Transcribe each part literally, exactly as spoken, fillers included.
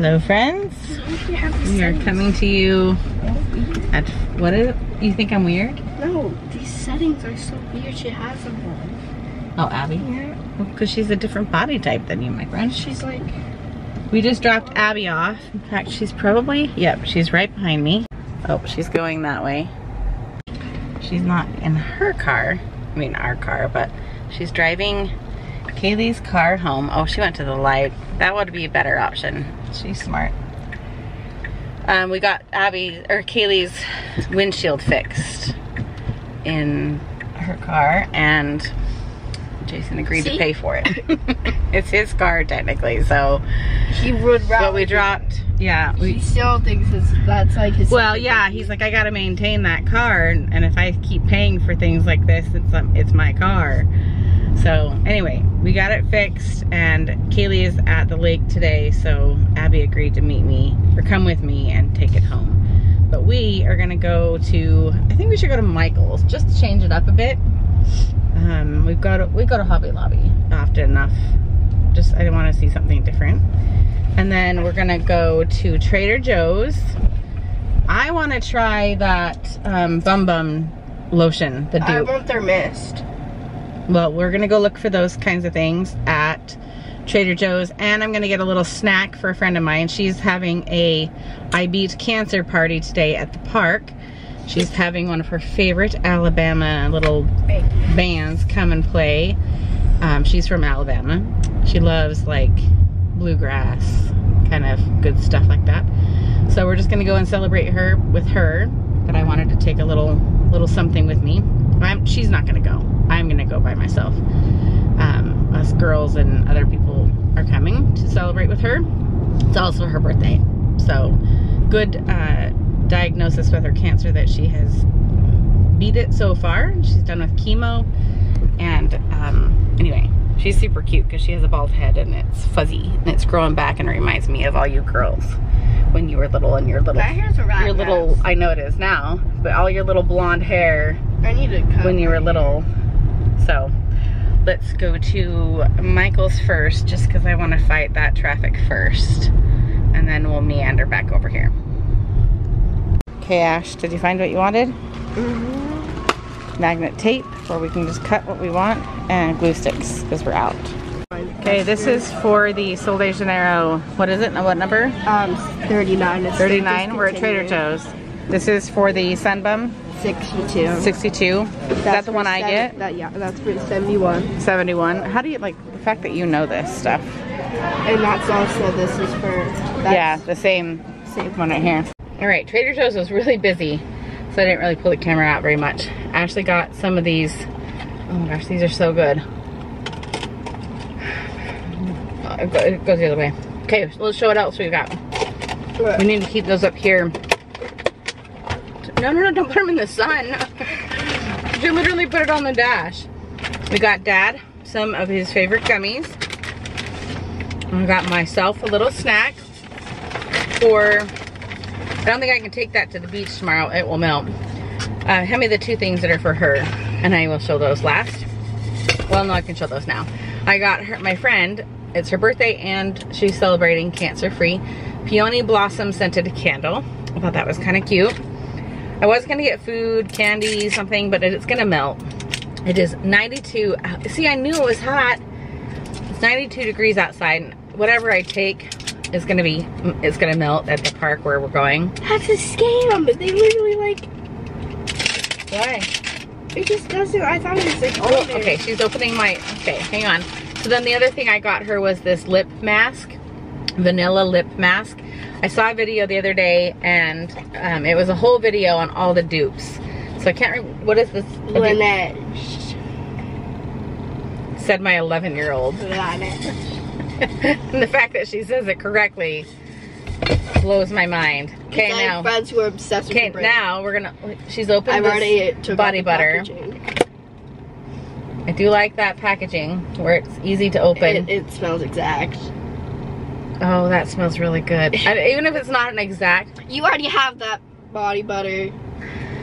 Hello friends, we are coming to you at, what is, you think I'm weird? No, these settings are so weird, she has them on. Oh, Abby? Yeah. Well, because she's a different body type than you, my friend. She's like... We just dropped Abby off. In fact, she's probably, yep, she's right behind me. Oh, she's going that way. She's not in her car, I mean our car, but she's driving Kaylee's car home. Oh, she went to the light. That would be a better option. She's smart. Um, we got Abby or Kaylee's windshield fixed in her car, and Jason agreed See? to pay for it. It's his car technically, so he would. But we dropped. Yeah, we he still thinks it's, that's like his. Well, yeah, he's like, I gotta maintain that car, and, and if I keep paying for things like this, it's um, it's my car. So anyway, we got it fixed, and Kaylee is at the lake today, so Abby agreed to meet me, or come with me and take it home. But we are gonna go to, I think we should go to Michael's, just to change it up a bit. Um, we've got, we go to Hobby Lobby often enough, just I wanna see something different. And then we're gonna go to Trader Joe's. I wanna try that um, Bum Bum lotion, the dupe. I want their mist. Well, we're gonna go look for those kinds of things at Trader Joe's, and I'm gonna get a little snack for a friend of mine. She's having a I Beat Cancer party today at the park. She's having one of her favorite Alabama little bands come and play. Um, she's from Alabama. She loves like bluegrass, kind of good stuff like that. So we're just gonna go and celebrate her with her, but I wanted to take a little, little something with me. I'm, she's not gonna go. I'm gonna go by myself. Um, us girls and other people are coming to celebrate with her. It's also her birthday. So good uh, diagnosis with her cancer that she has beat it so far. She's done with chemo. And um, anyway, she's super cute because she has a bald head and it's fuzzy and it's growing back and reminds me of all you girls when you were little and your little, your little, I know it is now, but all your little blonde hair I need to cut when you were little. So let's go to Michael's first, just because I want to fight that traffic first, and then we'll meander back over here. Okay, Ash, did you find what you wanted? Mm-hmm. Magnet tape, where we can just cut what we want, and glue sticks, because we're out. Okay, this is for the Sol de Janeiro, what is it, what number? Um, thirty-nine. It's thirty-nine, we're at Trader Joe's. This is for the Sun Bum. sixty-two. sixty-two? Is that the one I get? That, yeah, that's for seventy-one. seventy-one. How do you, like, the fact that you know this stuff? And that's also, this is for... That's yeah, the same, same one right here. Alright, Trader Joe's was really busy, so I didn't really pull the camera out very much. Ashley got some of these. Oh my gosh, these are so good. It goes the other way. Okay, let's show what else we've got. What? We need to keep those up here. No, no, no, don't put them in the sun. You literally put it on the dash. We got Dad some of his favorite gummies. I got myself a little snack for, I don't think I can take that to the beach tomorrow. It will melt. Uh, hand me the two things that are for her, and I will show those last. Well, no, I can show those now. I got her, my friend, it's her birthday, and she's celebrating cancer-free. Peony Blossom scented candle. I thought that was kind of cute. I was gonna get food, candy, something, but it's gonna melt. It is ninety-two, see I knew it was hot. It's ninety-two degrees outside, and whatever I take is gonna be, it's gonna melt at the park where we're going. That's a scam, but they literally like... Why? It just doesn't, I thought it was like... Oh, open. Okay, she's opening my, okay, hang on. So then the other thing I got her was this lip mask, vanilla lip mask. I saw a video the other day, and um, it was a whole video on all the dupes. So I can't remember, what is this? Laneige. Said my eleven year old. Laneige. And the fact that she says it correctly blows my mind. Okay, now. I have friends who are obsessed with the now we're gonna, she's opened I've already took body butter. Packaging. I do like that packaging where it's easy to open. It, it smells exact. Oh, that smells really good. I, even if it's not an exact. You already have that body butter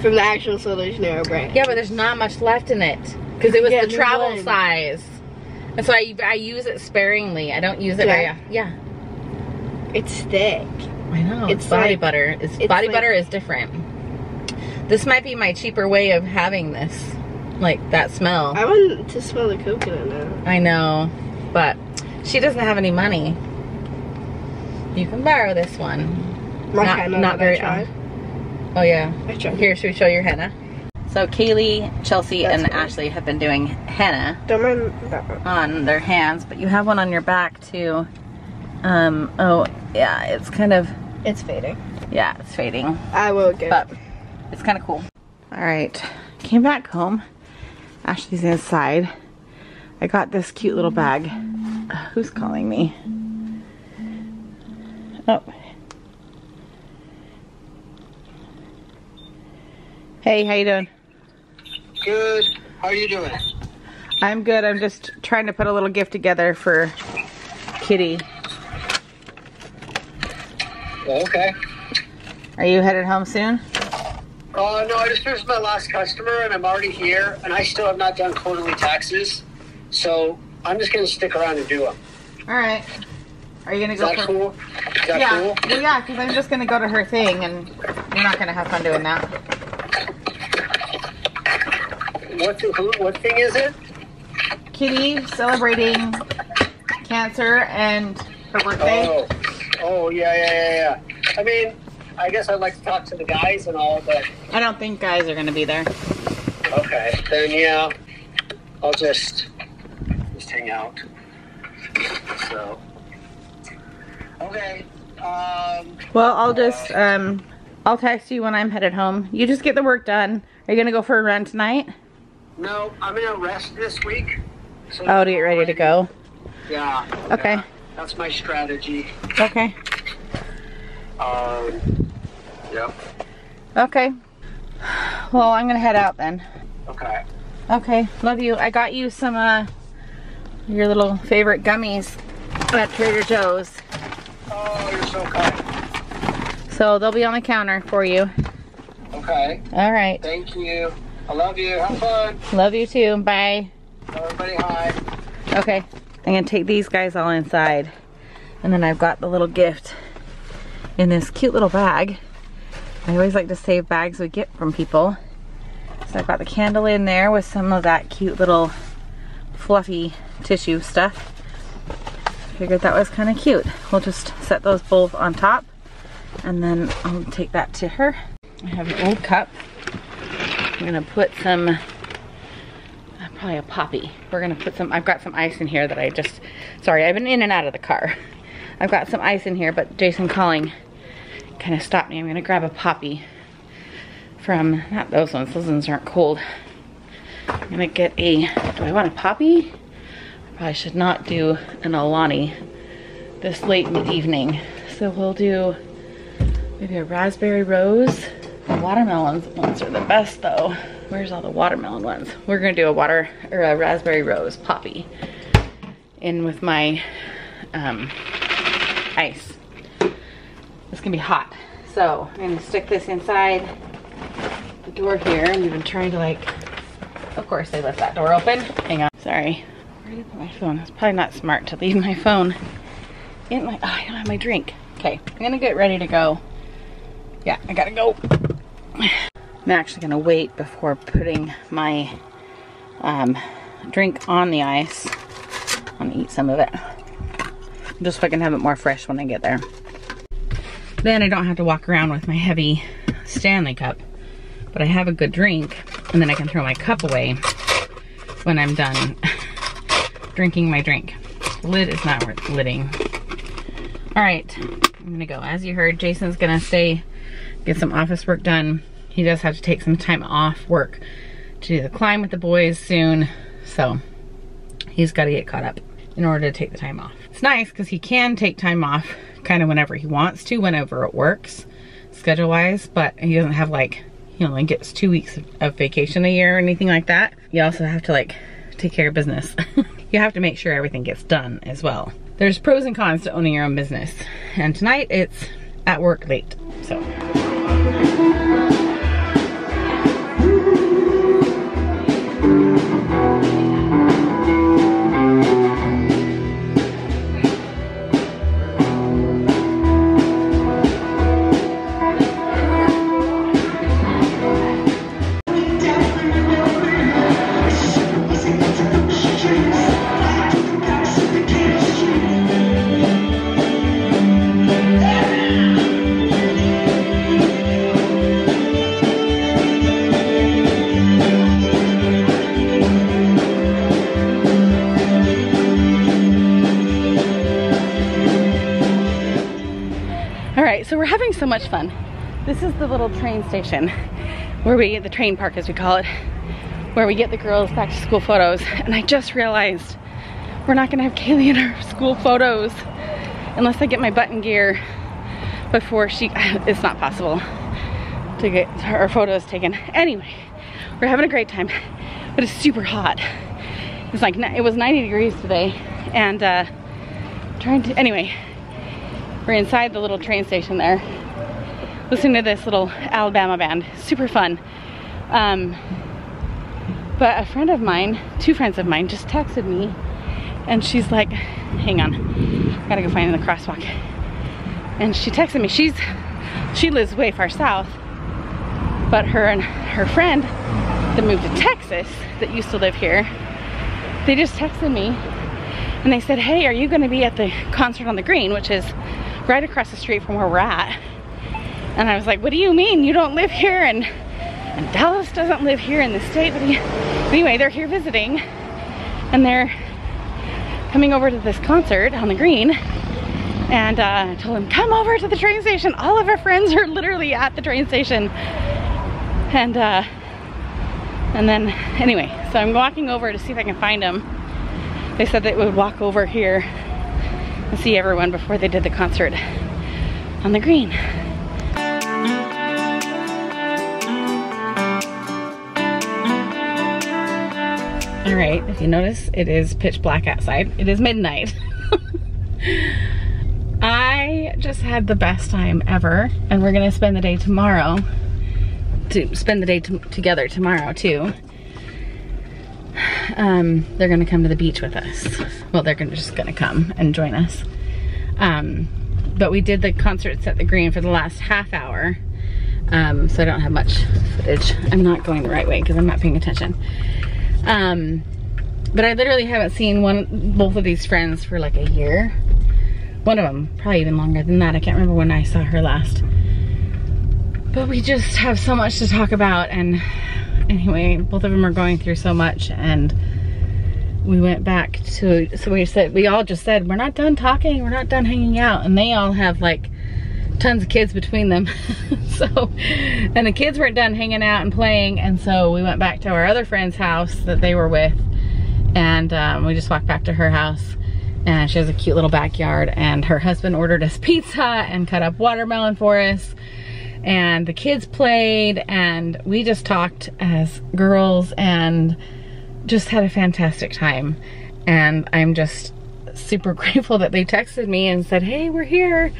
from the actual Sol de Janeiro brand. Yeah, but there's not much left in it. Because it was yeah, the travel one. size. And so I, I use it sparingly. I don't use it yeah. very often. Yeah. It's thick. I know. It's, it's body like, butter. It's, it's body like, butter is different. This might be my cheaper way of having this. Like, that smell. I want to smell the coconut now. I know. But she doesn't have any money. You can borrow this one. My not henna not very I Oh, yeah. I tried. Here, should we show your henna? So, Kaylee, Chelsea, That's and funny. Ashley have been doing henna Don't mind that one. on their hands. But you have one on your back, too. Um, oh, yeah. It's kind of... It's fading. Yeah, it's fading. I will get but it. It's kind of cool. All right. Came back home. Ashley's inside. I got this cute little bag. Uh, who's calling me? Oh. Hey, how you doing? Good. How are you doing? I'm good. I'm just trying to put a little gift together for Kitty. Well, okay. Are you headed home soon? Oh, uh, no, I just finished my last customer, and I'm already here, and I still have not done quarterly taxes, so I'm just going to stick around and do them. All right. Are you going to go Is that for... cool? Is that yeah. cool? Well, yeah, because I'm just going to go to her thing, and you're not going to have fun doing that. What, the, who, what thing is it? Kitty celebrating cancer and her birthday. Oh, oh yeah, yeah, yeah, yeah. I mean... I guess I'd like to talk to the guys and all, but... I don't think guys are going to be there. Okay, then yeah, I'll just, just hang out. So, okay. Um, well, I'll uh, just, um, I'll text you when I'm headed home. You just get the work done. Are you going to go for a run tonight? No, I'm going to rest this week. So oh, to get ready, ready to go? Yeah. Okay. Yeah, that's my strategy. Okay. Um... Yep. Okay. Well, I'm gonna head out then. Okay. Okay. Love you. I got you some uh your little favorite gummies at Trader Joe's. Oh, you're so kind. So they'll be on the counter for you. Okay. All right. Thank you. I love you. Have fun. Love you too. Bye. Everybody, hi. Okay. I'm gonna take these guys all inside, and then I've got the little gift in this cute little bag. I always like to save bags we get from people. So I've got the candle in there with some of that cute little fluffy tissue stuff. Figured that was kind of cute. We'll just set those both on top, and then I'll take that to her. I have an old cup. I'm gonna put some, probably a poppy. We're gonna put some, I've got some ice in here that I just, sorry, I've been in and out of the car. I've got some ice in here, but Jason calling kind of stopped me. I'm gonna grab a poppy from, not those ones, those ones aren't cold. I'm gonna get a, do I want a poppy? I probably should not do an Alani this late in the evening. So we'll do maybe a raspberry rose. The watermelon ones are the best though. Where's all the watermelon ones? We're gonna do a water, or a raspberry rose poppy in with my, um, ice. This can be hot. So I'm gonna stick this inside the door here, and we've been trying to like, of course they left that door open. Hang on, sorry. Where did I put my phone? It's probably not smart to leave my phone in my, oh, I don't have my drink. Okay, I'm gonna get ready to go. Yeah, I gotta go. I'm actually gonna wait before putting my um, drink on the ice. I'm gonna eat some of it. Just so I can have it more fresh when I get there. Then I don't have to walk around with my heavy Stanley cup, but I have a good drink, and then I can throw my cup away when I'm done drinking my drink. The lid is not worth lidding. All right, I'm gonna go. As you heard, Jason's gonna stay, get some office work done. He does have to take some time off work to do the climb with the boys soon, so he's gotta get caught up in order to take the time off. It's nice because he can take time off kind of whenever he wants to, whenever it works, schedule-wise, but he doesn't have like, he only gets two weeks of vacation a year or anything like that. You also have to like take care of business. You have to make sure everything gets done as well. There's pros and cons to owning your own business. And tonight it's at work late, so. All right, so we're having so much fun. This is the little train station where we get the train park, as we call it, where we get the girls back to school photos. And I just realized we're not gonna have Kaylee in our school photos unless I get my button gear before she, it's not possible to get our photos taken. Anyway, we're having a great time, but it's super hot. It's like, it was ninety degrees today, and uh, trying to, anyway, we're inside the little train station there, listening to this little Alabama band, super fun. Um, but a friend of mine, two friends of mine just texted me, and she's like, hang on, I gotta go find the crosswalk. And she texted me, she's, she lives way far south, but her and her friend that moved to Texas that used to live here, they just texted me and they said, hey, are you gonna be at the concert on the green, which is right across the street from where we're at? And I was like, what do you mean? You don't live here, and, and Dallas doesn't live here in the state. But anyway, they're here visiting and they're coming over to this concert on the green. And uh, I told him, come over to the train station. All of our friends are literally at the train station. And uh, and then, anyway, so I'm walking over to see if I can find them. They said they would walk over here and see everyone before they did the concert on the green. All right, if you notice, it is pitch black outside. It is midnight. I just had the best time ever, and we're gonna spend the day tomorrow, to spend the day to together tomorrow too. Um, they're gonna come to the beach with us. Well, they're gonna, just gonna come and join us. Um, but we did the concerts at the Green for the last half hour, um, so I don't have much footage. I'm not going the right way because I'm not paying attention. Um, but I literally haven't seen one, both of these friends for like a year. One of them, probably even longer than that. I can't remember when I saw her last. But we just have so much to talk about, and anyway, both of them are going through so much, and we went back to, so we said, we all just said, we're not done talking, we're not done hanging out, and they all have like tons of kids between them. So, and the kids weren't done hanging out and playing, and so we went back to our other friend's house that they were with, and um, we just walked back to her house. And she has a cute little backyard, and her husband ordered us pizza and cut up watermelon for us, and the kids played, and we just talked as girls and just had a fantastic time. And I'm just super grateful that they texted me and said, hey, we're here.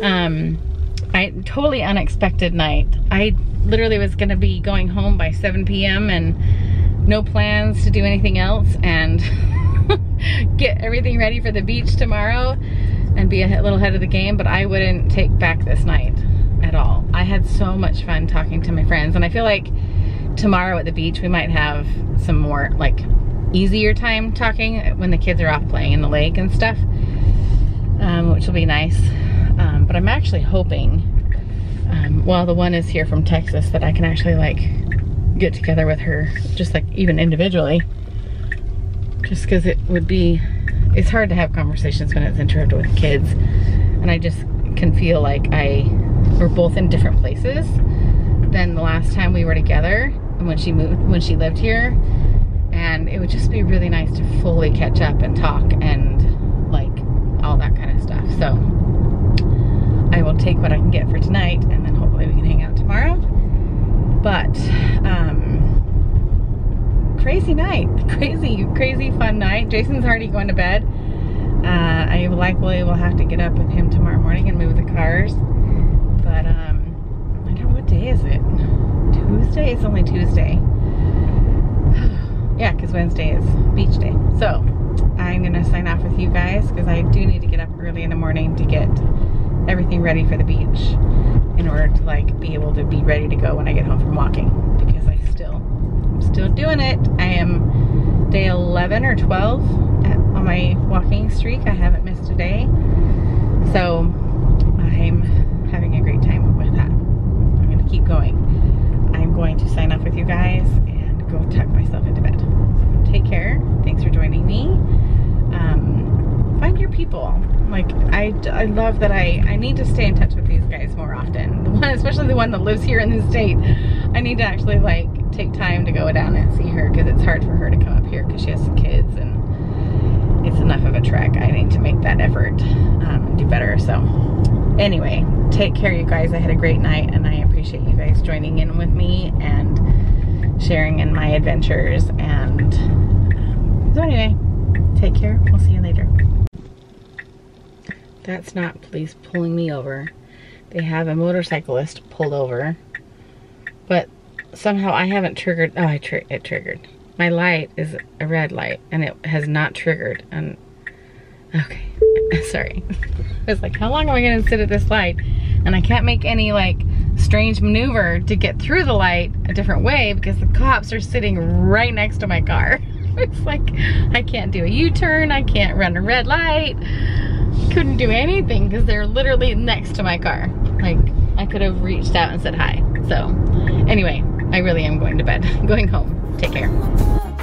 Um, I totally unexpected night. I literally was gonna be going home by seven P M and no plans to do anything else, and get everything ready for the beach tomorrow and be a little ahead of the game, but I wouldn't take back this night at all. I had so much fun talking to my friends, and I feel like tomorrow at the beach we might have some more like easier time talking when the kids are off playing in the lake and stuff, um, which will be nice. Um, but I'm actually hoping, um, while the one is here from Texas, that I can actually like get together with her, just like even individually. Just because it would be, it's hard to have conversations when it's interrupted with kids, and I just can feel like I, we're both in different places than the last time we were together and when she moved, when she lived here, and it would just be really nice to fully catch up and talk and like all that kind of stuff. So I will take what I can get for tonight, and then hopefully we can hang out tomorrow. But um crazy night, crazy, crazy fun night. Jason's already going to bed. Uh, I likely will have to get up with him tomorrow morning and move the cars. But um, I don't know, what day is it? Tuesday? It's only Tuesday. Yeah, because Wednesday is beach day. So I'm gonna sign off with you guys because I do need to get up early in the morning to get everything ready for the beach in order to like be able to be ready to go when I get home from walking, because I still. Still doing it. I am day eleven or twelve at, on my walking streak. I haven't missed a day. So I'm having a great time with that. I'm going to keep going. I'm going to sign off with you guys and go tuck myself into bed. So take care. Thanks for joining me. Um, find your people. Like I, I love that I, I need to stay in touch with you. often. The one, especially the one that lives here in the state. I need to actually like take time to go down and see her, because it's hard for her to come up here because she has some kids and it's enough of a trek. I need to make that effort um, and do better. So anyway, take care you guys. I had a great night and I appreciate you guys joining in with me and sharing in my adventures. And so anyway, take care. We'll see you later. That's not police pulling me over. They have a motorcyclist pulled over, but somehow I haven't triggered. Oh, I tri it triggered. My light is a red light and it has not triggered. And okay, sorry. I was like, how long am I gonna sit at this light? And I can't make any like strange maneuver to get through the light a different way because the cops are sitting right next to my car. It's like, I can't do a U-turn, I can't run a red light. Couldn't do anything because they're literally next to my car. Like, I could have reached out and said hi. So anyway, I really am going to bed, going home. Take care.